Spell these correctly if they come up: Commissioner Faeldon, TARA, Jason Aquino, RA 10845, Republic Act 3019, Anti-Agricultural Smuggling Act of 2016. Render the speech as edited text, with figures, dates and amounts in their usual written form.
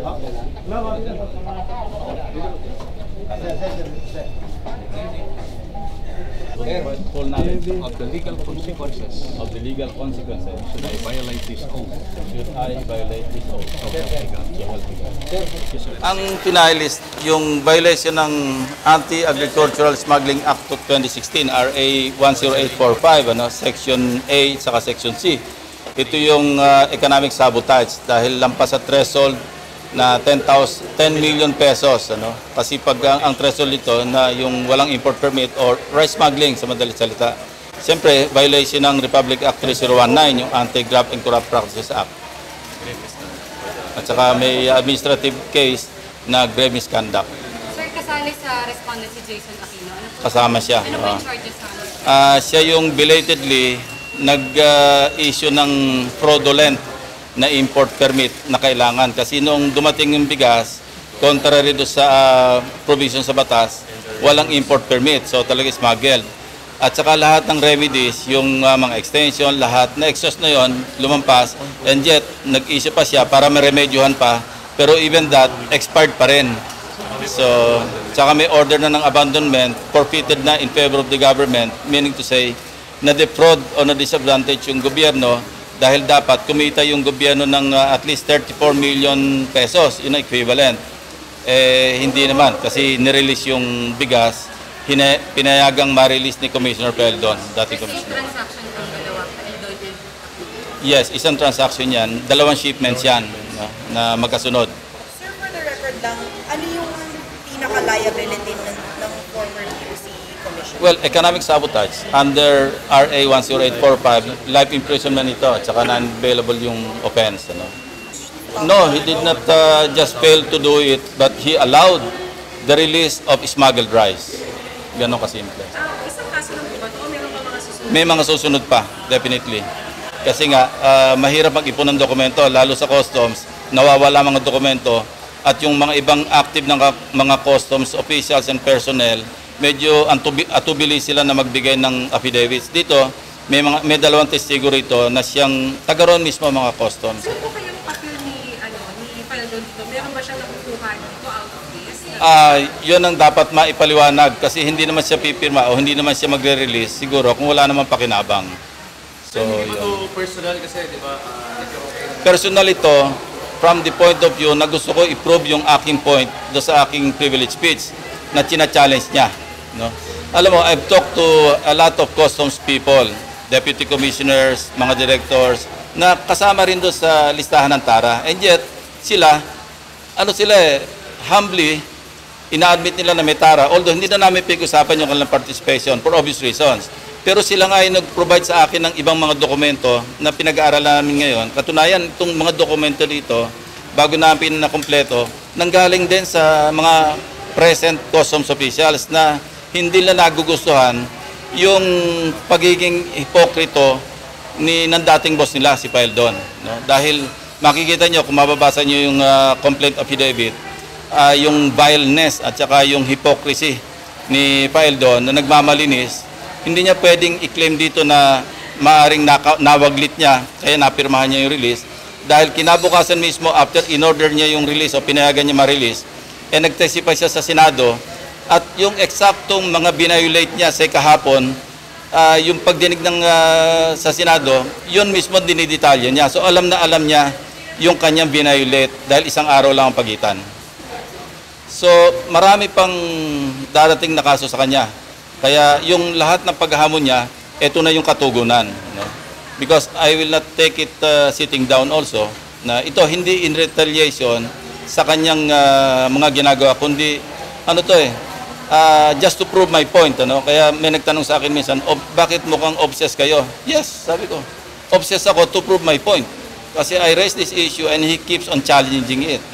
Full knowledge of the legal consequences. Of the legal consequences. Should I violate this oath? Should I violate this oath? Ang finalist, yung violation ng Anti-Agricultural Smuggling Act of 2016, RA 10845, ano, Section A saka Section C. Ito yung economic sabotage dahil lampas sa threshold na 10 million pesos, ano? Kasi pag ang threshold ito na yung walang import permit or rice smuggling sa madaling salita, siyempre violation ng Republic Act 3019, yung Anti-Graft and Corrupt Practices Act. At saka may administrative case na grave misconduct. Sir, kasali sa respondent si Jason Aquino. Kasama siya. Ano po yung charges namin? Siya yung belatedly nag-issue ng fraudulent na import permit na kailangan. Kasi nung dumating yung bigas, contrary do sa provision sa batas, walang import permit. So talaga smuggled. At saka lahat ng remedies, yung mga extension, lahat na exhaust na yon lumampas. And yet, nag-issue pa siya para maremedyohan pa. Pero even that, expired pa rin. So, saka may order na ng abandonment, forfeited na in favor of the government, meaning to say, na-defraud o na-disadvantage yung gobyerno dahil dapat kumita yung gobyerno ng at least 34 million pesos, yun ang equivalent. Eh, hindi naman kasi nirelease yung bigas, pinayagang ma-release ni Commissioner Faeldon, dati Commissioner. Yes, isang transaction yan, dalawang shipments yan na magkasunod. Sir, for the record lang, ano yung pinaka-liability ng former Well, economic sabotage under RA 10845, life imprisonment ito at saka non-available yung offense. Ano? No, he did not just fail to do it, but he allowed the release of smuggled rice. Ganon kasimple. Isang kaso lang po ba? O meron pa mga susunod? May mga susunod pa, definitely. Kasi nga, mahirap mag-ipon ng dokumento, lalo sa customs, nawawala mga dokumento at yung mga ibang active ng mga customs officials and personnel, medyo atubili sila na magbigay ng affidavits. Dito, may dalawang testigo rito na siyang tagaroon mismo mga customs. Sir, po kayong papel ni Faeldon dito, meron ba siyang nakukuha dito out of this? Yun ang dapat maipaliwanag kasi hindi naman siya pipirma o hindi naman siya magre-release siguro kung wala naman pakinabang. So, hindi ito personal kasi, di ba? Personal ito from the point of view na gusto ko i-prove yung aking point do sa aking privilege speech na china-challenge niya. No? Alam mo, I've talked to a lot of customs people, deputy commissioners, mga directors, na kasama rin doon sa listahan ng TARA. And yet, sila, humbly, ina-admit nila na may TARA, although hindi na namin pag-usapan yung kanilang participation for obvious reasons. Pero sila nga ay nag-provide sa akin ng ibang mga dokumento na pinag-aaralan namin ngayon. Katunayan, itong mga dokumento dito, bago namin na-kompleto, nanggaling din sa mga present customs officials na hindi na nagugustuhan yung pagiging hipokrito ng dating boss nila, si Faeldon. No? Dahil makikita nyo, kung mababasa nyo yung complaint affidavit, yung vileness at saka yung hypocrisy ni Faeldon na nagmamalinis, hindi niya pwedeng i-claim dito na maaring nawaglit niya, kaya napirmahan niya yung release. Dahil kinabukasan mismo after in-order niya yung release o pinayagan niya ma-release, nagtestify siya sa Senado at yung eksaktong mga binayulate niya sa kahapon, yung pagdinig ng sa Senado, yun mismo dinidetalye niya. So alam na alam niya yung kanyang binayulate dahil isang araw lang ang pagitan. So marami pang darating na kaso sa kanya. Kaya yung lahat ng paghahamon niya, ito na yung katugunan. No? Because I will not take it sitting down also. Na ito hindi in retaliation sa kanyang mga ginagawa, kundi just to prove my point. Ano? Kaya may nagtanong sa akin minsan, bakit mukhang obsessed kayo? Yes, sabi ko, obsessed ako to prove my point. Kasi I raised this issue and he keeps on challenging it.